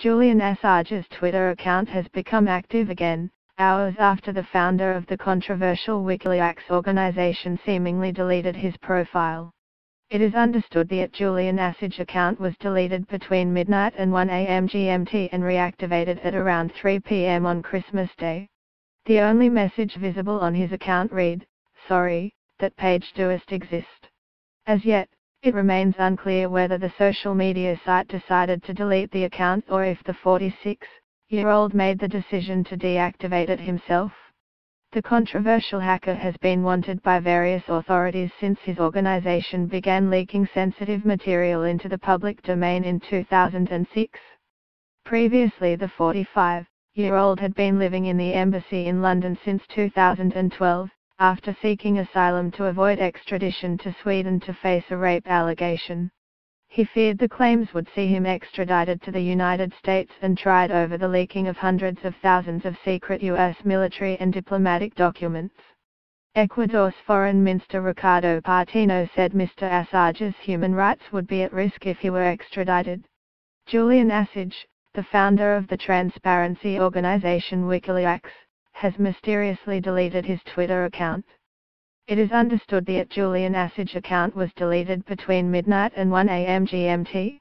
Julian Assange's Twitter account has become active again, hours after the founder of the controversial Wikileaks organization seemingly deleted his profile. It is understood the @JulianAssange account was deleted between midnight and 1 a.m. GMT and reactivated at around 3 p.m. on Christmas Day. The only message visible on his account read, "Sorry, that page doesn't exist." As yet, it remains unclear whether the social media site decided to delete the account or if the 46-year-old made the decision to deactivate it himself. The controversial hacker has been wanted by various authorities since his organization began leaking sensitive material into the public domain in 2006. Previously, the 45-year-old had been living in the embassy in London since 2012, after seeking asylum to avoid extradition to Sweden to face a rape allegation. He feared the claims would see him extradited to the United States and tried over the leaking of hundreds of thousands of secret U.S. military and diplomatic documents. Ecuador's Foreign Minister Ricardo Patino said Mr. Assange's human rights would be at risk if he were extradited. Julian Assange, the founder of the transparency organization Wikileaks, has mysteriously deleted his Twitter account. It is understood the @JulianAssange account was deleted between midnight and 1 a.m. GMT.